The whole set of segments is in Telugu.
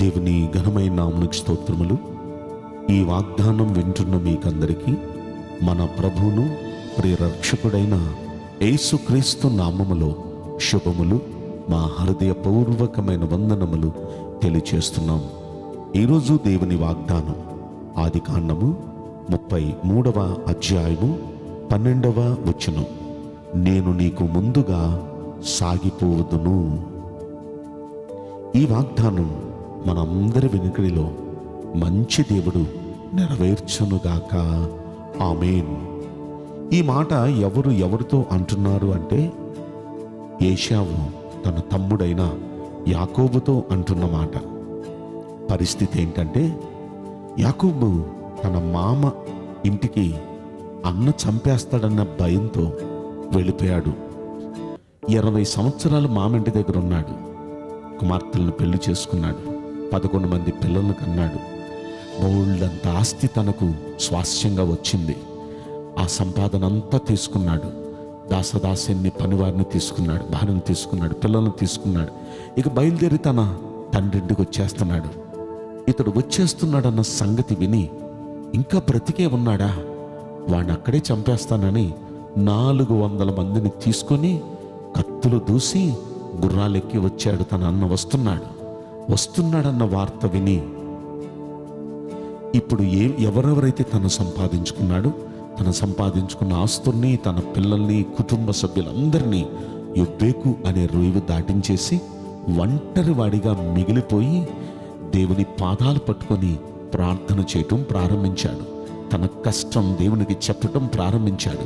దేవుని ఘనమైన నామమునకు స్తోత్రములు। ఈ వాగ్దానం వింటున్న మీకందరికీ మన ప్రభువును ప్రియ రక్షకుడైన యేసుక్రీస్తు నామములో శుభములు, మా హృదయపూర్వకమైన వందనములు తెలియజేస్తున్నాం। ఈరోజు దేవుని వాగ్దానం ఆదికాండము 33వ అధ్యాయము 12వ వచనం, నేను నీకు ముందుగా సాగిపోవదును। ఈ వాగ్దానం మనందరి వెనుకడిలో మంచి దేవుడు నెరవేర్చునుగాక, ఆమేన్। ఈ మాట ఎవరితో అంటున్నారు అంటే ఏశావు తన తమ్ముడైన యాకోబుతో అంటున్న మాట। పరిస్థితి ఏంటంటే యాకోబు తన మామ ఇంటికి అన్న చంపేస్తాడన్న భయంతో వెళ్ళిపోయాడు। 20 సంవత్సరాలు మామ ఇంటి దగ్గర ఉన్నాడు, కుమార్తెలను పెళ్లి చేసుకున్నాడు, 11 మంది పిల్లలను కన్నాడు, బోల్డంత ఆస్తి తనకు స్వాస్థ్యంగా వచ్చింది, ఆ సంపాదన అంతా తీసుకున్నాడు, దాసదాసిని పనివారిని తీసుకున్నాడు, భార్యను తీసుకున్నాడు, పిల్లలను తీసుకున్నాడు, ఇక బయలుదేరి తన తండ్రింటికి వచ్చేస్తున్నాడు। ఇతడు వచ్చేస్తున్నాడన్న సంగతి విని ఇంకా బ్రతికే ఉన్నాడా, వాడిని అక్కడే చంపేస్తానని 400 మందిని తీసుకొని కత్తులు దూసి గుర్రాలెక్కి వచ్చాడు। తన అన్న వస్తున్నాడన్న వార్త విని ఇప్పుడు ఎవరెవరైతే తను సంపాదించుకున్న ఆస్తుల్ని, తన పిల్లల్ని, కుటుంబ సభ్యులందరినీ యొబ్బేకు అనే రోయువు దాటించేసి ఒంటరి వాడిగా మిగిలిపోయి దేవుని పాదాలు పట్టుకొని ప్రార్థన చేయటం ప్రారంభించాడు, తన కష్టం దేవునికి చెప్పటం ప్రారంభించాడు,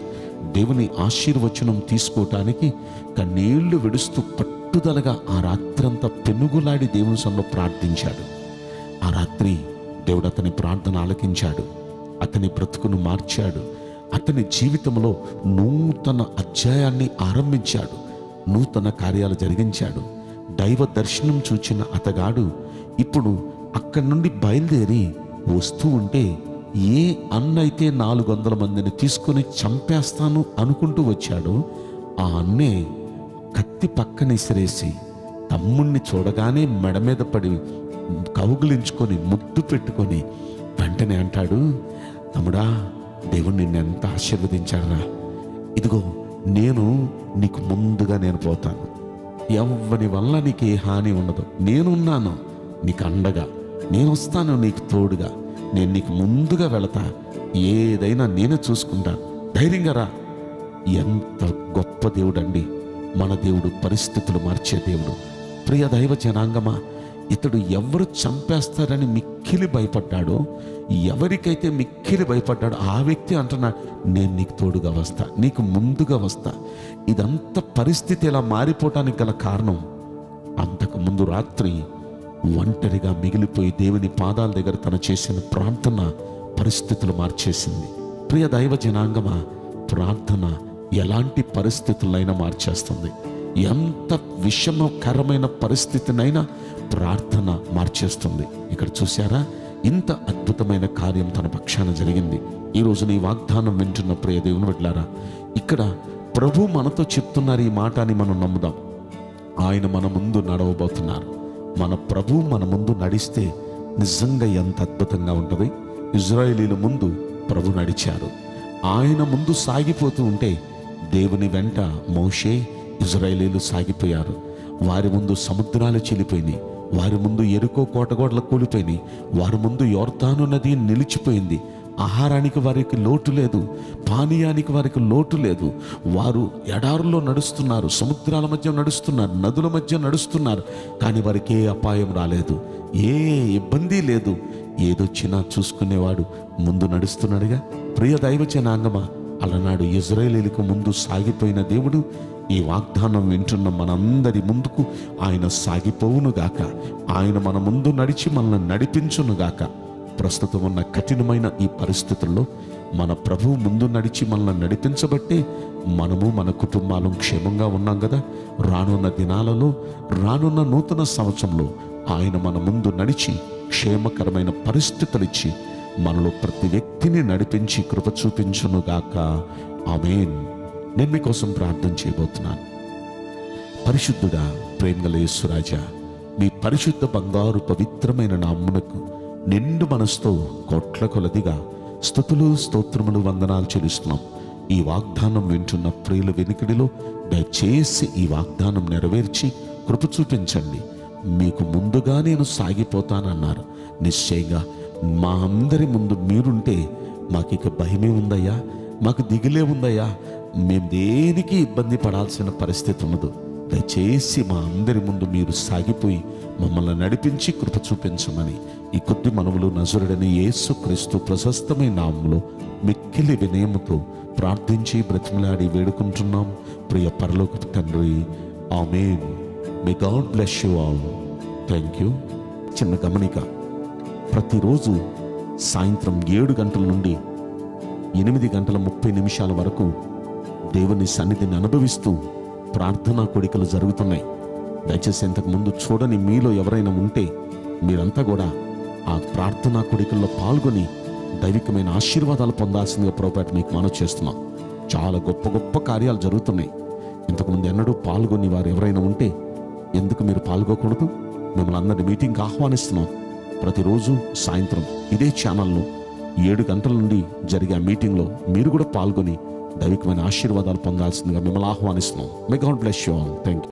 దేవుని ఆశీర్వచనం తీసుకోవటానికి కన్నీళ్లు విడుస్తూ పట్టుదలగా ఆ రాత్రంతా పెనుగులాడి దేవుని సన్నిధిలో ప్రార్థించాడు। ఆ రాత్రి దేవుడు అతని ప్రార్థన ఆలకించాడు, అతని బ్రతుకును మార్చాడు, అతని జీవితంలో నూతన అధ్యాయాన్ని ఆరంభించాడు, నూతన కార్యాలు జరిగించాడు। దైవ దర్శనం చూచిన అతగాడు ఇప్పుడు అక్కడి నుండి బయలుదేరి వస్తూ ఉంటే ఏ అన్నైతే 400 మందిని తీసుకొని చంపేస్తాను అనుకుంటూ వచ్చాడో ఆ అన్నే కత్తి పక్కన విసిరేసి తమ్ముణ్ణి చూడగానే మెడ మీద పడి కౌగులించుకొని ముద్దు పెట్టుకొని వెంటనే అంటాడు, తమ్ముడా, దేవుడు నిన్ను ఎంత ఆశీర్వదించాడురా, ఇదిగో నీకు ముందుగా నేను పోతాను, ఎవరి వల్ల నీకు ఏ హాని ఉండదు, నేనున్నాను నీకు అండగా, నేను వస్తాను నీకు తోడుగా, నేను నీకు ముందుగా వెళతా, ఏదైనా నేనే చూసుకుంటా, ధైర్యంగా రా। ఎంత గొప్ప దేవుడు అండి మన దేవుడు, పరిస్థితులు మార్చే దేవుడు। ప్రియ దైవ జనాంగమా, ఇతడు ఎవరు చంపేస్తారని మిక్కిలి భయపడ్డాడో, ఎవరికైతే మిక్కిలి భయపడ్డాడో ఆ వ్యక్తి అంటున్నాడు, నేను నీకు తోడుగా వస్తా, నీకు ముందుగా వస్తా। ఇదంతా పరిస్థితి ఇలా మారిపోవటానికి గల కారణం, అంతకుముందు రాత్రి ఒంటరిగా మిగిలిపోయి దేవుని పాదాల దగ్గర తను చేసిన ప్రార్థన పరిస్థితులు మార్చేసింది। ప్రియ దైవ జనాంగమా, ప్రార్థన ఎలాంటి పరిస్థితులైనా మార్చేస్తుంది, ఎంత విషమకరమైన పరిస్థితినైనా ప్రార్థన మార్చేస్తుంది। ఇక్కడ చూసారా, ఇంత అద్భుతమైన కార్యం తన పక్షాన జరిగింది। ఈరోజు నీ వాగ్దానం వింటున్న ప్రియ దేవుని బిడ్డలారా, ఇక్కడ ప్రభు మనతో చెప్తున్నారు ఈ మాట అని మనం నమ్ముదాం। ఆయన మన ముందు నడవబోతున్నారు, మన ప్రభు మన ముందు నడిస్తే నిజంగా ఎంత అద్భుతంగా ఉంటుంది। ఇజ్రాయేలీల ముందు ప్రభు నడిచారు, ఆయన ముందు సాగిపోతూ ఉంటే దేవుని వెంట మోషే ఇజ్రాయేలీలు సాగిపోయారు, వారి ముందు సముద్రాలు చెలిపోయినాయి, వారి ముందు ఎరుకో కోటగోడలు కూలిపోయినాయి, వారి ముందు యోర్దాను నది నిలిచిపోయింది, ఆహారానికి వారికి లోటు లేదు, పానీయానికి వారికి లోటు లేదు, వారు ఎడారుల్లో నడుస్తున్నారు, సముద్రాల మధ్య నడుస్తున్నారు, నదుల మధ్య నడుస్తున్నారు, కానీ వారికి ఏ అపాయం రాలేదు, ఏ ఇబ్బంది లేదు, ఏదొచ్చినా చూసుకునేవాడు ముందు నడుస్తున్నాడుగా। ప్రియ దైవ జనాంగమా, అలనాడు ఇజ్రాయేలీలకు ముందు సాగిపోయిన దేవుడు ఈ వాగ్దానం వింటున్న మనందరి ముందుకు ఆయన సాగిపోవునుగాక, ఆయన మన ముందు నడిచి మనల్ని నడిపించునుగాక। ప్రస్తుతం ఉన్న కఠినమైన ఈ పరిస్థితుల్లో మన ప్రభువు ముందు నడిచి మనల్ని నడిపించబట్టే మనము మన కుటుంబాలు క్షేమంగా ఉన్నాం కదా। రానున్న దినాలలో, రానున్న నూతన సంవత్సరంలో ఆయన మన ముందు నడిచి క్షేమకరమైన పరిస్థితులు ఇచ్చి మనలో ప్రతి వ్యక్తిని నడిపించి కృప చూపించునుగాక, ఆమేన్। నేను మీకోసం ప్రార్థన చేయబోతున్నాను। పరిశుద్ధుడా, ప్రేమగల యేసు రాజా, మీ పరిశుద్ధ బంగారు పవిత్రమైన నామమునకు నిండు మనసుతో కోట్లకొలదిగా స్తుతులు స్తోత్రములు వందనాలు చెల్లిస్తున్నాం। ఈ వాగ్దానం వింటున్న ప్రియుల వెనుకడిలో దయచేసి ఈ వాగ్దానం నెరవేర్చి కృప చూపించండి। మీకు ముందుగా నేను సాగిపోతానన్నారు। నిశ్చయంగా మా అందరి ముందు మీరుంటే మాకిక భయమే ఉందయ్యా, మాకు దిగులే ఉందయ్యా, మేము దేనికి ఇబ్బంది పడాల్సిన పరిస్థితి ఉండదు। దయచేసి మా అందరి ముందు మీరు సాగిపోయి మమ్మల్ని నడిపించి కృప చూపించమని ఈ కొద్ది మనవులు నజరుడైన యేసుక్రీస్తు ప్రశస్తమైన నామములో మిక్కిలి వినయముతో ప్రార్థించి బ్రతిమలాడి వేడుకుంటున్నాం ప్రియ పరలోకపు తండ్రి, ఆమేన్। May God bless you all, thank you. చిన్న గమనిక, ప్రతిరోజు సాయంత్రం 7 గంటల నుండి 8:30 వరకు దేవుని సన్నిధిని అనుభవిస్తూ ప్రార్థనా కోడికలు జరుగుతున్నాయి। దయచేసి ఇంతకుముందు చూడని మీలో ఎవరైనా ఉంటే మీరంతా కూడా ఆ ప్రార్థనా కోడికల్లో పాల్గొని దైవికమైన ఆశీర్వాదాలు పొందాల్సిందిగా ప్రభుపేట మీకు మనవి చేస్తున్నాం। చాలా గొప్ప గొప్ప కార్యాలు జరుగుతున్నాయి। ఇంతకుముందు ఎన్నడూ పాల్గొని వారు ఎవరైనా ఉంటే ఎందుకు మీరు పాల్గొకూడదు? మిమ్మల్ని అందరినీ మీటింగ్కి ఆహ్వానిస్తున్నాం। ప్రతిరోజు సాయంత్రం ఇదే ఛానల్లో 7 గంటల నుండి జరిగే మీటింగ్లో మీరు కూడా పాల్గొని దైవికమైన ఆశీర్వాదాలు పొందాల్సిందిగా మిమ్మల్ని ఆహ్వానిస్తున్నాం। May God bless you all, thank you.